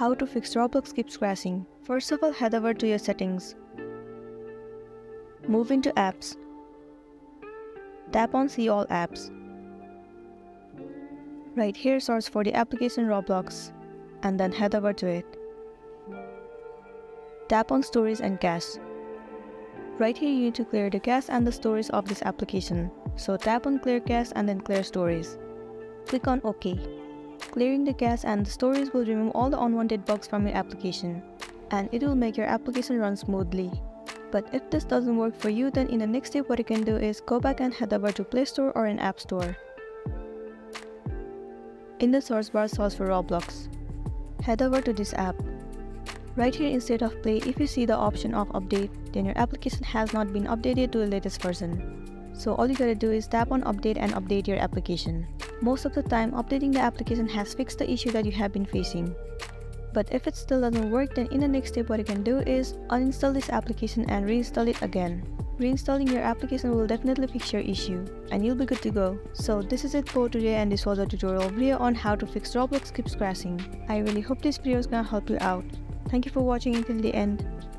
How to fix Roblox keeps crashing. First of all, head over to your settings. Move into apps. Tap on see all apps. Right here, search for the application Roblox and then head over to it. Tap on stories and cache. Right here, you need to clear the cache and the stories of this application. So tap on clear cache and then clear stories. Click on OK. Clearing the cache and the stories will remove all the unwanted bugs from your application, and it will make your application run smoothly. But if this doesn't work for you, then in the next step what you can do is go back and head over to Play Store or an App Store. In the search bar, search for Roblox. Head over to this app. Right here, instead of play, if you see the option of update, then your application has not been updated to the latest version. So all you gotta do is tap on update and update your application. Most of the time, updating the application has fixed the issue that you have been facing. But if it still doesn't work, then in the next step what you can do is uninstall this application and reinstall it again. Reinstalling your application will definitely fix your issue and you'll be good to go. So this is it for today, and this was a tutorial video on how to fix Roblox keeps crashing. I really hope this video is gonna help you out. Thank you for watching until the end.